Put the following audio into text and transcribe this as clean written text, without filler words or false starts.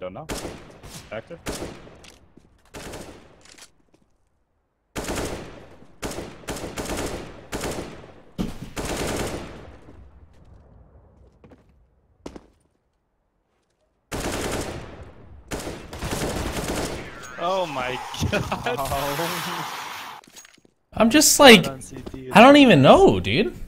Don't know. Active. Oh my god. I'm just like, I don't even know, dude.